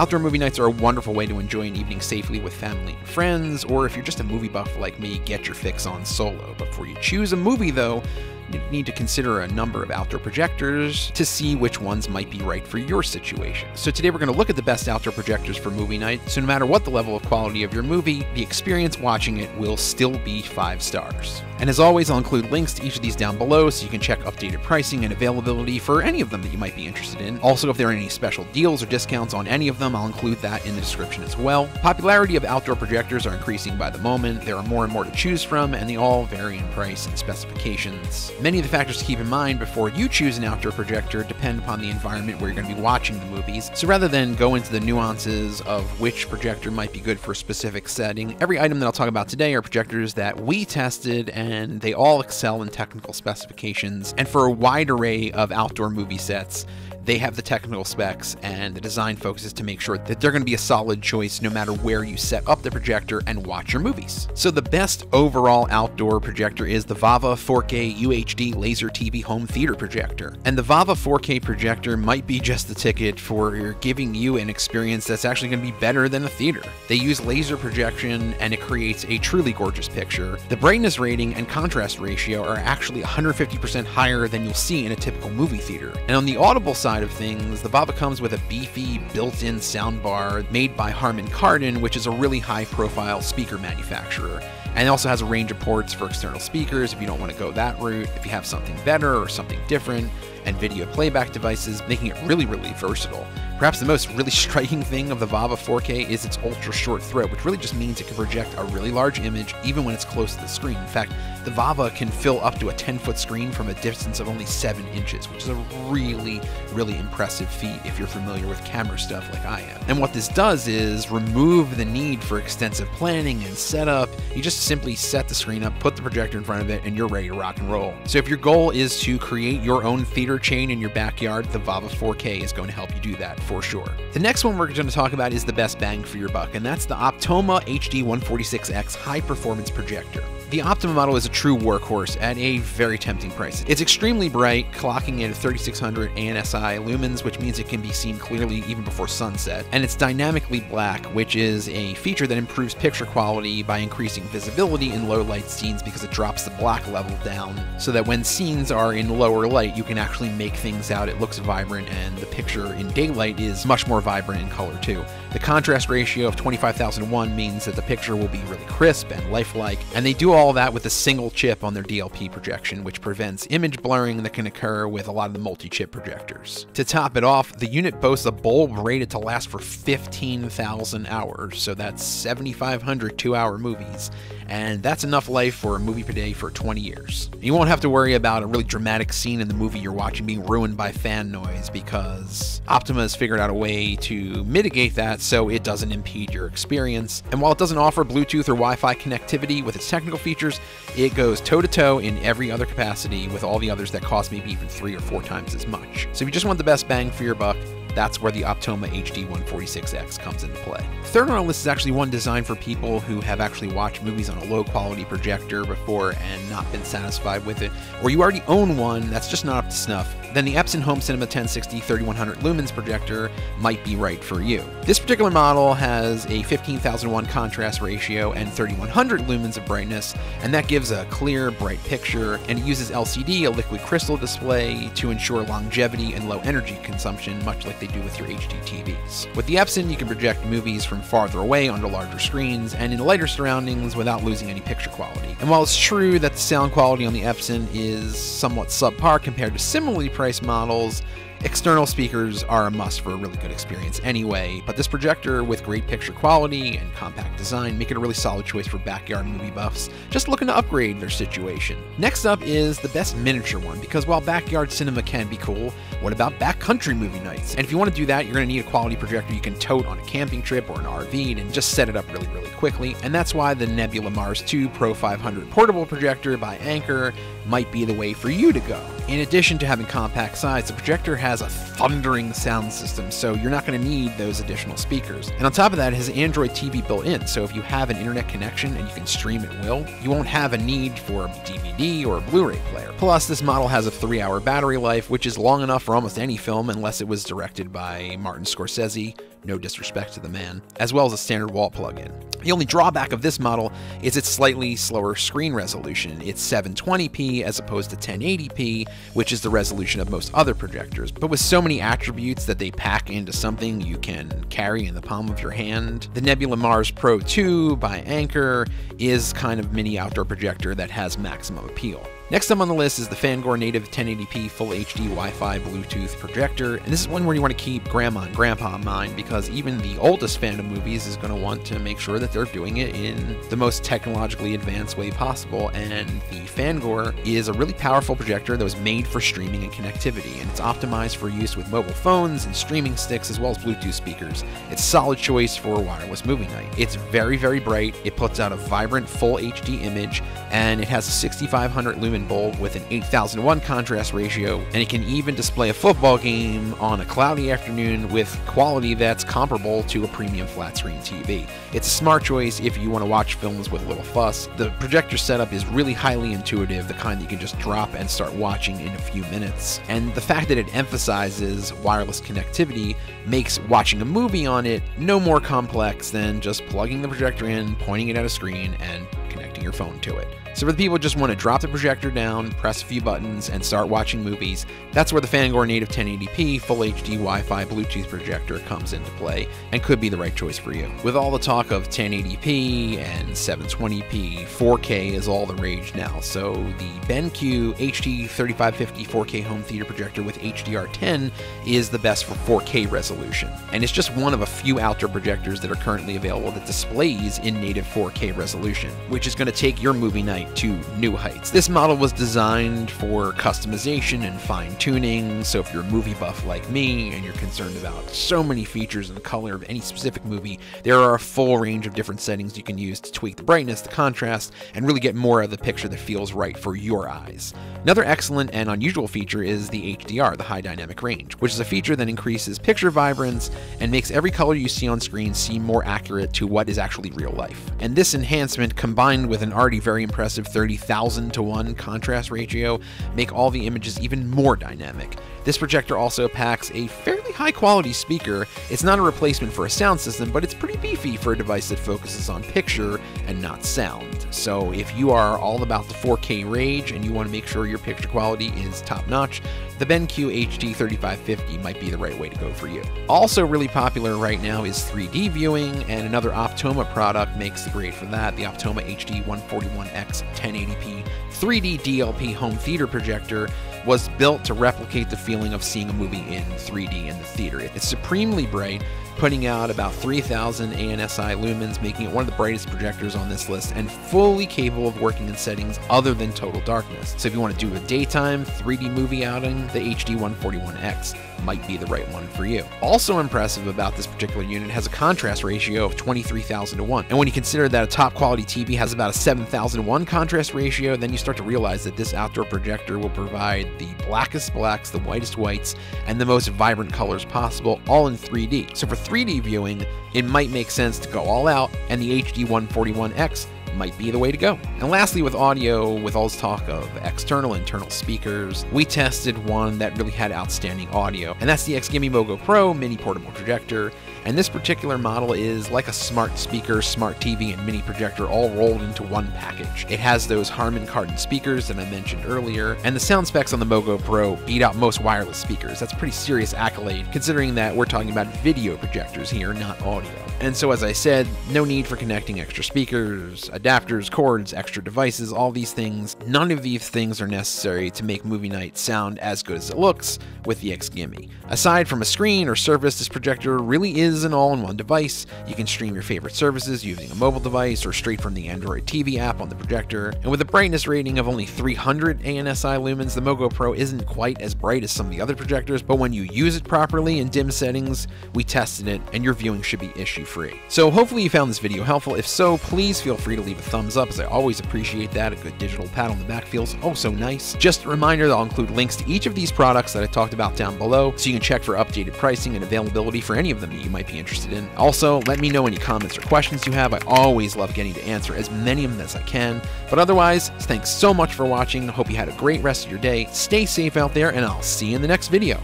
Outdoor movie nights are a wonderful way to enjoy an evening safely with family and friends, or if you're just a movie buff like me, get your fix on Solo. Before you choose a movie though, you need to consider a number of outdoor projectors to see which ones might be right for your situation. So today we're going to look at the best outdoor projectors for movie night, so no matter what the level of quality of your movie, the experience watching it will still be 5 stars. And as always, I'll include links to each of these down below so you can check updated pricing and availability for any of them that you might be interested in. Also, if there are any special deals or discounts on any of them, I'll include that in the description as well. Popularity of outdoor projectors are increasing by the moment. There are more and more to choose from, and they all vary in price and specifications. Many of the factors to keep in mind before you choose an outdoor projector depend upon the environment where you're going to be watching the movies. So rather than go into the nuances of which projector might be good for a specific setting, every item that I'll talk about today are projectors that we tested, and they all excel in technical specifications. And for a wide array of outdoor movie sets, they have the technical specs and the design focuses to make sure that they're going to be a solid choice no matter where you set up the projector and watch your movies. So the best overall outdoor projector is the VAVA 4K UHD Laser TV Home Theater Projector. And the VAVA 4K projector might be just the ticket for giving you an experience that's actually going to be better than a theater. They use laser projection and it creates a truly gorgeous picture. The brightness rating and contrast ratio are actually 150% higher than you'll see in a typical movie theater. And on the audible side of things, the VAVA comes with a beefy built-in soundbar made by Harman Kardon, which is a really high-profile speaker manufacturer. And it also has a range of ports for external speakers if you don't want to go that route, if you have something better or something different, and video playback devices, making it really, really versatile. Perhaps the most really striking thing of the VAVA 4K is its ultra short throw, which really just means it can project a really large image even when it's close to the screen. In fact, the VAVA can fill up to a 10-foot screen from a distance of only 7 inches, which is a really, really impressive feat if you're familiar with camera stuff like I am. And what this does is remove the need for extensive planning and setup. You just simply set the screen up, put the projector in front of it, and you're ready to rock and roll. So if your goal is to create your own theater chain in your backyard, the VAVA 4K is going to help you do that for sure. The next one we're going to talk about is the best bang for your buck, and that's the Optoma HD 146X High Performance Projector. The Optoma model is a true workhorse at a very tempting price. It's extremely bright, clocking in at 3600 ANSI lumens, which means it can be seen clearly even before sunset. And it's dynamically black, which is a feature that improves picture quality by increasing visibility in low light scenes because it drops the black level down so that when scenes are in lower light, you can actually make things out. It looks vibrant, and the picture in daylight is much more vibrant in color too. The contrast ratio of 25,001 means that the picture will be really crisp and lifelike, and they do all that with a single chip on their DLP projection, which prevents image blurring that can occur with a lot of the multi-chip projectors. To top it off, the unit boasts a bulb rated to last for 15,000 hours, so that's 7,500 two-hour movies, and that's enough life for a movie per day for 20 years. You won't have to worry about a really dramatic scene in the movie you're watching being ruined by fan noise, because Optoma has figured out a way to mitigate that so it doesn't impede your experience. And while it doesn't offer Bluetooth or Wi-Fi connectivity with its technical features, it goes toe-to-toe in every other capacity with all the others that cost maybe even 3 or 4 times as much. So if you just want the best bang for your buck, that's where the Optoma HD 146X comes into play. Third on our list is actually one designed for people who have actually watched movies on a low-quality projector before and not been satisfied with it, or you already own one that's just not up to snuff. Then the Epson Home Cinema 1060 3100 lumens projector might be right for you. This particular model has a 15,001 contrast ratio and 3100 lumens of brightness, and that gives a clear, bright picture, and it uses LCD, a liquid crystal display, to ensure longevity and low energy consumption, much like they do with your HD TVs. With the Epson, you can project movies from farther away onto larger screens and in lighter surroundings without losing any picture quality. And while it's true that the sound quality on the Epson is somewhat subpar compared to similarly priced models, external speakers are a must for a really good experience anyway, but this projector with great picture quality and compact design make it a really solid choice for backyard movie buffs just looking to upgrade their situation. Next up is the best miniature one, because while backyard cinema can be cool, what about backcountry movie nights? And if you want to do that, you're going to need a quality projector you can tote on a camping trip or an RV and just set it up really, really quickly, and that's why the Nebula Mars 2 Pro 500 portable projector by Anker might be the way for you to go. In addition to having compact size, the projector has a thundering sound system, so you're not going to need those additional speakers. And on top of that, it has Android TV built in, so if you have an internet connection and you can stream at will, you won't have a need for a DVD or a Blu-ray player. Plus, this model has a 3-hour battery life, which is long enough for almost any film unless it was directed by Martin Scorsese, no disrespect to the man, as well as a standard wall plug-in. The only drawback of this model is its slightly slower screen resolution. It's 720p as opposed to 1080p, which is the resolution of most other projectors. But with so many attributes that they pack into something you can carry in the palm of your hand, the Nebula Mars Pro 2 by Anker is kind of mini outdoor projector that has maximum appeal. Next up on the list is the Fangor Native 1080p Full HD Wi-Fi Bluetooth Projector, and this is one where you want to keep grandma and grandpa in mind, because even the oldest fan of movies is going to want to make sure that they're doing it in the most technologically advanced way possible, and the Fangor is a really powerful projector that was made for streaming and connectivity, and it's optimized for use with mobile phones and streaming sticks as well as Bluetooth speakers. It's a solid choice for wireless movie night. It's very, very bright, it puts out a vibrant Full HD image, and it has a 6500 lumen bulb with an 8001 contrast ratio, and it can even display a football game on a cloudy afternoon with quality that's comparable to a premium flat screen TV. It's a smart choice if you want to watch films with little fuss. The projector setup is really highly intuitive, the kind that you can just drop and start watching in a few minutes. And the fact that it emphasizes wireless connectivity makes watching a movie on it no more complex than just plugging the projector in, pointing it at a screen, and connecting your phone to it. So for the people who just want to drop the projector down, press a few buttons, and start watching movies, that's where the Fangor Native 1080p Full HD Wi-Fi Bluetooth projector comes into play and could be the right choice for you. With all the talk of 1080p and 720p, 4K is all the rage now, so the BenQ HT3550 4K home theater projector with HDR10 is the best for 4K resolution, and it's just one of a few outdoor projectors that are currently available that displays in native 4K resolution, which is going to take your movie night to new heights. This model was designed for customization and fine-tuning, so if you're a movie buff like me and you're concerned about so many features and color of any specific movie, there are a full range of different settings you can use to tweak the brightness, the contrast, and really get more of the picture that feels right for your eyes. Another excellent and unusual feature is the HDR, the high dynamic range, which is a feature that increases picture vibrance and makes every color you see on screen seem more accurate to what is actually real life. And this enhancement, combined with an already very impressive 30,000 to 1 contrast ratio, make all the images even more dynamic. This projector also packs a fairly high quality speaker. It's not a replacement for a sound system, but it's pretty beefy for a device that focuses on picture and not sound. So if you are all about the 4K rage and you want to make sure your picture quality is top notch, the BenQ HT3550 might be the right way to go for you. Also really popular right now is 3D viewing, and another Optoma product makes the grade for that, the Optoma HD 141X 1080p 3D DLP home theater projector was built to replicate the feeling of seeing a movie in 3D in the theater. It's supremely bright, putting out about 3000 ANSI lumens, making it one of the brightest projectors on this list, and fully capable of working in settings other than total darkness. So if you want to do a daytime 3D movie outing, the HD 141X might be the right one for you. Also impressive about this particular unit has a contrast ratio of 23,000 to 1. And when you consider that a top quality TV has about a 7,000 to 1 contrast ratio, then you start to realize that this outdoor projector will provide the blackest blacks, the whitest whites, and the most vibrant colors possible, all in 3D. So for 3D viewing, it might make sense to go all out, and the HD 141X might be the way to go. And lastly, with audio, with all this talk of external and internal speakers, we tested one that really had outstanding audio, and that's the XGIMI MOGO Pro mini portable projector. And this particular model is like a smart speaker, smart TV, and mini projector all rolled into one package. It has those Harman Kardon speakers that I mentioned earlier, and the sound specs on the MOGO Pro beat out most wireless speakers. That's a pretty serious accolade, considering that we're talking about video projectors here, not audio. And so, as I said, no need for connecting extra speakers, adapters, cords, extra devices, all these things. None of these things are necessary to make movie night sound as good as it looks with the XGIMI. Aside from a screen or service, this projector really is an all-in-one device. You can stream your favorite services using a mobile device or straight from the Android TV app on the projector. And with a brightness rating of only 300 ANSI lumens, the MOGO Pro isn't quite as bright as some of the other projectors, but when you use it properly in dim settings, we tested it, and your viewing should be issue-free. So hopefully you found this video helpful. If so, please feel free to leave a thumbs up, as I always appreciate that. A good digital pat on the back feels oh so nice. Just a reminder that I'll include links to each of these products that I talked about down below, so you can check for updated pricing and availability for any of them that you might be interested in. Also, let me know any comments or questions you have. I always love getting to answer as many of them as I can. But otherwise, thanks so much for watching. Hope you had a great rest of your day. Stay safe out there, and I'll see you in the next video.